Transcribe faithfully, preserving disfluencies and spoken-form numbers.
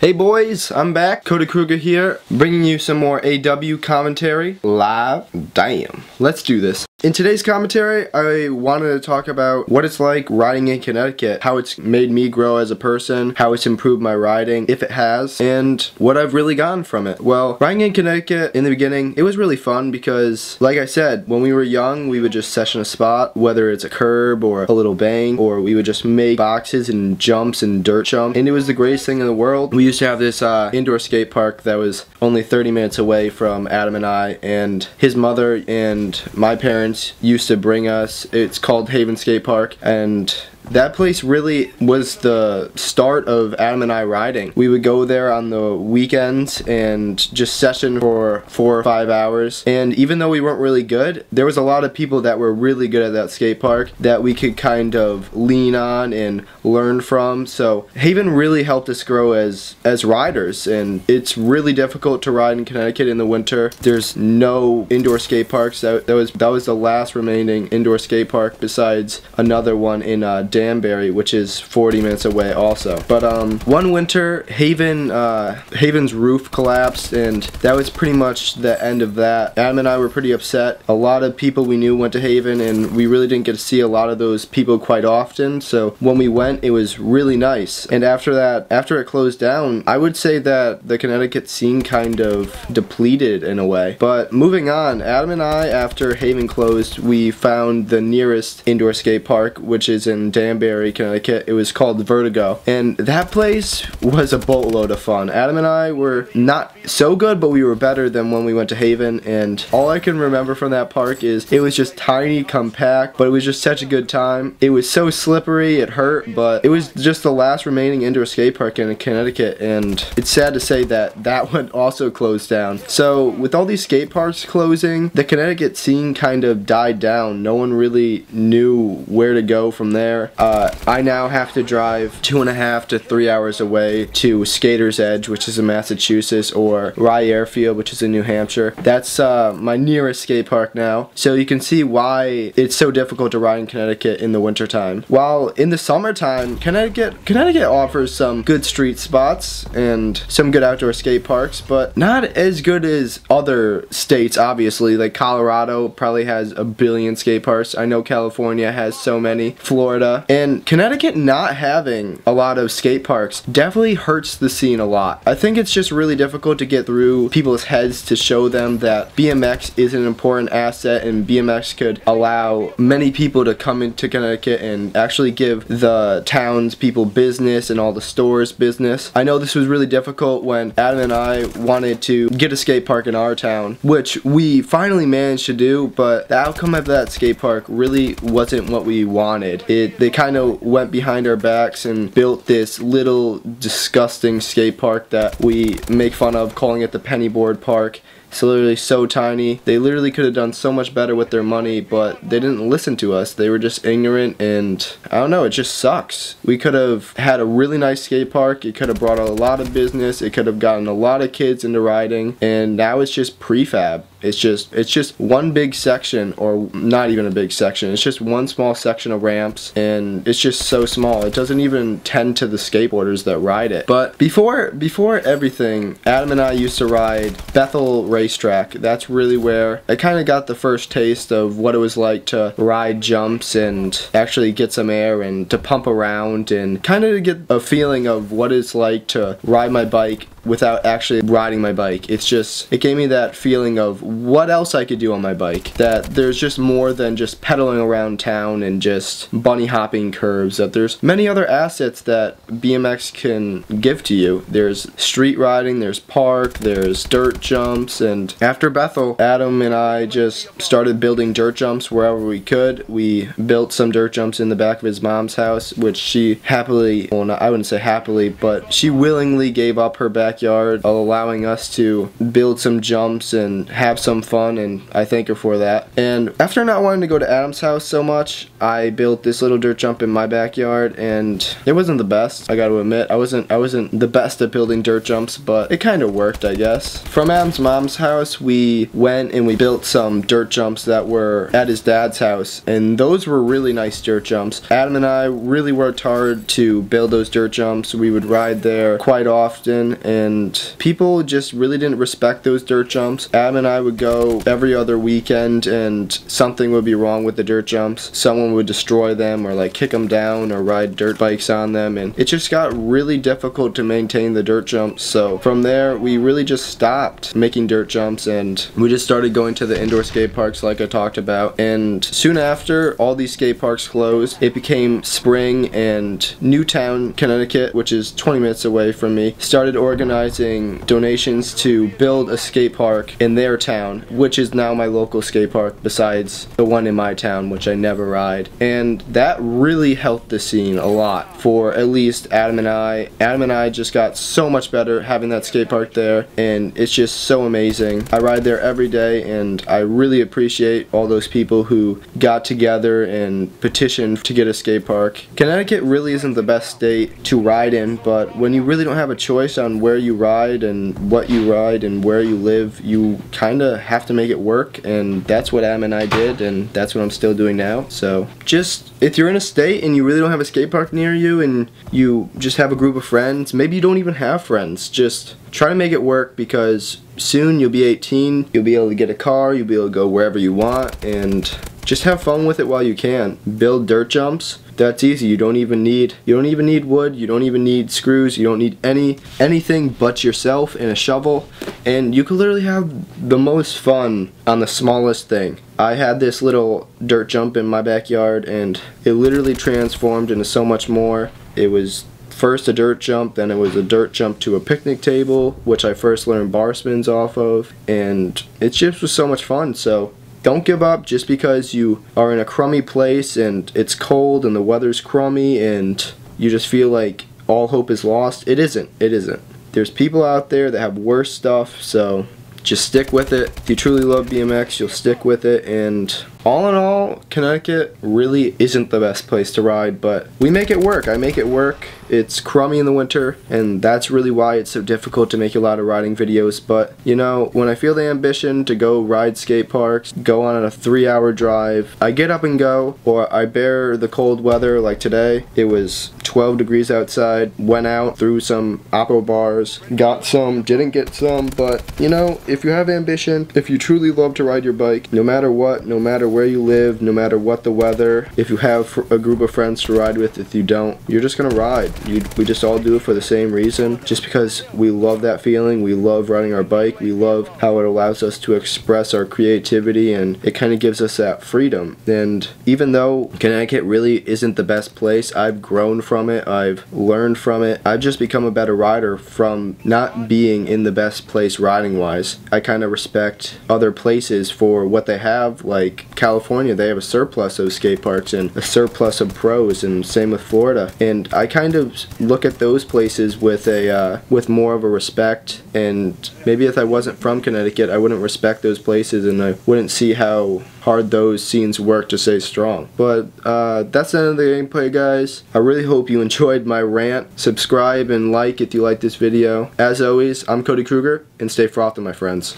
Hey boys, I'm back. Cody Krueger here, bringing you some more A W commentary live. Damn. Let's do this. In today's commentary, I wanted to talk about what it's like riding in Connecticut, how it's made me grow as a person, how it's improved my riding, if it has, and what I've really gotten from it. Well, riding in Connecticut in the beginning, it was really fun because, like I said, when we were young, we would just session a spot, whether it's a curb or a little bank, or we would just make boxes and jumps and dirt jump, and it was the greatest thing in the world. We used to have this uh, indoor skate park that was only thirty minutes away from Adam and I, and his mother and my parents used to bring us. It's called Haven Skate Park, and that place really was the start of Adam and I riding. We would go there on the weekends and just session for four or five hours. And even though we weren't really good, there was a lot of people that were really good at that skate park that we could kind of lean on and learn from. So Haven really helped us grow as, as riders. And it's really difficult to ride in Connecticut in the winter. There's no indoor skate parks. That, that, was, that was the last remaining indoor skate park besides another one in uh, Danbury, which is forty minutes away also. But um, one winter, Haven, uh, Haven's roof collapsed, and that was pretty much the end of that. Adam and I were pretty upset. A lot of people we knew went to Haven, and we really didn't get to see a lot of those people quite often, so when we went, it was really nice. And after that, after it closed down, I would say that the Connecticut scene kind of depleted in a way. But moving on, Adam and I, after Haven closed, we found the nearest indoor skate park, which is in Danbury. Danbury, Connecticut. It was called Vertigo, and that place was a boatload of fun. Adam and I were not so good, but we were better than when we went to Haven, and all I can remember from that park is it was just tiny, compact, but it was just such a good time. It was so slippery, it hurt, but it was just the last remaining indoor skate park in Connecticut, and it's sad to say that that one also closed down. So with all these skate parks closing, the Connecticut scene kind of died down. No one really knew where to go from there. Uh, I now have to drive two and a half to three hours away to Skater's Edge, which is in Massachusetts, or Rye Airfield, which is in New Hampshire. That's uh, my nearest skate park now. So you can see why it's so difficult to ride in Connecticut in the wintertime. While in the summertime, Connecticut, Connecticut offers some good street spots and some good outdoor skate parks, but not as good as other states, obviously. Like Colorado probably has a billion skate parks. I know California has so many. Florida. And Connecticut not having a lot of skate parks definitely hurts the scene a lot. I think it's just really difficult to get through people's heads to show them that B M X is an important asset, and B M X could allow many people to come into Connecticut and actually give the town's people business and all the stores business. I know this was really difficult when Adam and I wanted to get a skate park in our town, which we finally managed to do, but the outcome of that skate park really wasn't what we wanted. It, they kind of went behind our backs and built this little disgusting skate park that we make fun of, calling it the penny board park. It's literally so tiny. They literally could have done so much better with their money, but they didn't listen to us. They were just ignorant, and I don't know, it just sucks. We could have had a really nice skate park. It could have brought a lot of business. It could have gotten a lot of kids into riding, and now it's just prefab. It's just it's just one big section, or not even a big section. It's just one small section of ramps, and it's just so small. It doesn't even tend to the skateboarders that ride it. But before before everything, Adam and I used to ride Bethel Racetrack. That's really where I kind of got the first taste of what it was like to ride jumps and actually get some air and to pump around and kind of get a feeling of what it's like to ride my bike without actually riding my bike. It's just, it gave me that feeling of what else I could do on my bike. That there's just more than just pedaling around town and just bunny hopping curves. That there's many other assets that B M X can give to you. There's street riding, there's park, there's dirt jumps, and after Bethel, Adam and I just started building dirt jumps wherever we could. We built some dirt jumps in the back of his mom's house, which she happily, well, not, I wouldn't say happily, but she willingly gave up her back backyard, allowing us to build some jumps and have some fun, and I thank her for that. And after not wanting to go to Adam's house so much, I built this little dirt jump in my backyard, and it wasn't the best, I gotta admit. I wasn't I wasn't the best at building dirt jumps, but it kinda worked, I guess. From Adam's mom's house, we went and we built some dirt jumps that were at his dad's house, and those were really nice dirt jumps. Adam and I really worked hard to build those dirt jumps. We would ride there quite often, and people just really didn't respect those dirt jumps. Adam and I would go every other weekend, and something would be wrong with the dirt jumps. Someone would destroy them, or like kick them down, or ride dirt bikes on them, and it just got really difficult to maintain the dirt jumps. So from there, we really just stopped making dirt jumps, and we just started going to the indoor skate parks like I talked about. And soon after all these skate parks closed, it became spring, and Newtown, Connecticut, which is twenty minutes away from me, started organizing donations to build a skate park in their town, which is now my local skate park besides the one in my town, which I never ride. And that really helped the scene a lot, for at least Adam and I. Adam and I just got so much better having that skate park there, and it's just so amazing. I ride there every day, and I really appreciate all those people who got together and petitioned to get a skate park. Connecticut really isn't the best state to ride in, but when you really don't have a choice on where you ride and what you ride and where you live, you kinda have to make it work, and that's what Adam and I did, and that's what I'm still doing now. So just, if you're in a state and you really don't have a skate park near you, and you just have a group of friends, maybe you don't even have friends, just try to make it work, because soon you'll be eighteen, you'll be able to get a car, you'll be able to go wherever you want, and just have fun with it while you can. Build dirt jumps. That's easy. You don't even need you don't even need wood, you don't even need screws, you don't need any anything but yourself and a shovel, and you can literally have the most fun on the smallest thing. I had this little dirt jump in my backyard, and it literally transformed into so much more. It was first a dirt jump, then it was a dirt jump to a picnic table, which I first learned bar spins off of, and it just was so much fun. So don't give up just because you are in a crummy place and it's cold and the weather's crummy and you just feel like all hope is lost. It isn't. It isn't. There's people out there that have worse stuff, so just stick with it. If you truly love B M X, you'll stick with it. And all in all, Connecticut really isn't the best place to ride, but we make it work. I make it work. It's crummy in the winter, and that's really why it's so difficult to make a lot of riding videos. But you know, when I feel the ambition to go ride skate parks, go on a three hour drive, I get up and go, or I bear the cold weather. Like today, it was twelve degrees outside, went out, threw some oppo bars, got some, didn't get some, but you know, if If you have ambition, if you truly love to ride your bike, no matter what, no matter where you live, no matter what the weather, if you have a group of friends to ride with, if you don't, you're just gonna ride. You, we just all do it for the same reason, just because we love that feeling, we love riding our bike, we love how it allows us to express our creativity, and it kind of gives us that freedom. And even though Connecticut really isn't the best place, I've grown from it, I've learned from it, I've just become a better rider from not being in the best place riding wise. I kind of respect other places for what they have. Like California, they have a surplus of skate parks and a surplus of pros, and same with Florida. And I kind of look at those places with a uh, with more of a respect, and maybe if I wasn't from Connecticut, I wouldn't respect those places, and I wouldn't see how hard those scenes work to stay strong. But uh, that's the end of the gameplay, guys. I really hope you enjoyed my rant. Subscribe and like if you like this video. As always, I'm Cody Krueger, and stay frothy, my friends.